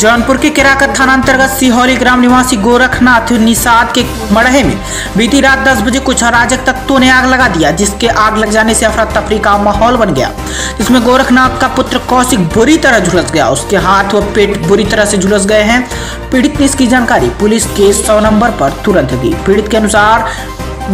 जौनपुर के केराकत थाना अंतर्गत सिहौली ग्राम निवासी गोरखनाथ निषाद के मड़हे में बीती रात 10 बजे कुछ अराजक तत्वों ने आग लगा दिया, जिसके आग लग जाने से अफरा तफरी का माहौल बन गया। इसमें गोरखनाथ का पुत्र कौशिक बुरी तरह झुलस गया, उसके हाथ व पेट बुरी तरह से झुलस गए हैं। पीड़ित ने इसकी जानकारी पुलिस के 100 नंबर पर तुरंत दी। पीड़ित के अनुसार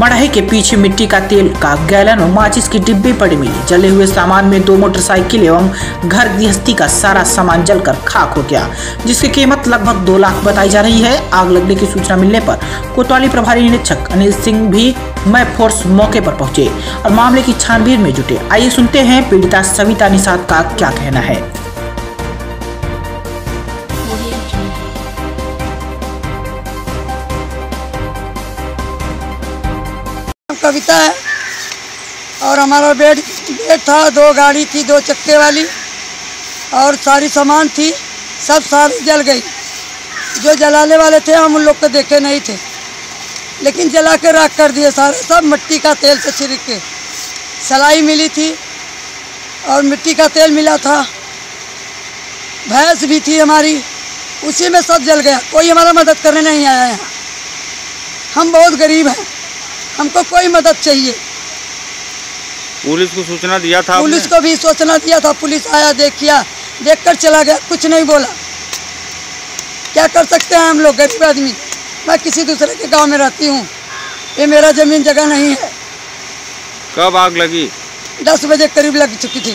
मड़हे के पीछे मिट्टी का तेल का गैलन और माचिस की डिब्बी पड़ी मिली। जले हुए सामान में 2 मोटरसाइकिल एवं घर गृहस्थी का सारा सामान जलकर खाक हो गया, जिसकी कीमत लगभग 2 लाख बताई जा रही है। आग लगने की सूचना मिलने पर कोतवाली प्रभारी निरीक्षक अनिल सिंह भी मैं फोर्स मौके पर पहुंचे और मामले की छानबीन में जुटे। आइए सुनते हैं पीड़िता सविता निषाद का क्या कहना है। कविता है और हमारा बेड था, 2 गाड़ी थी, 2 चक्के वाली और सारी सामान थी, सब सारी जल गई। जो जलाने वाले थे हम उन लोग को देखे नहीं थे, लेकिन जला के राख कर दिए सारे, सब मिट्टी का तेल से छिड़क के। सलाई मिली थी और मिट्टी का तेल मिला था, भैंस भी थी हमारी, उसी में सब जल गया। कोई हमारा मदद करने नहीं आया यहाँ, हम बहुत गरीब हैं, हमको कोई मदद चाहिए। पुलिस को सूचना दिया था, पुलिस को भी सूचना दिया था, पुलिस आया, देखकर चला गया, कुछ नहीं बोला। क्या कर सकते हैं हम लोग गरीब आदमी। मैं किसी दूसरे के गांव में रहती हूँ, ये मेरा जमीन जगह नहीं है। कब आग लगी? 10 बजे करीब लग चुकी थी।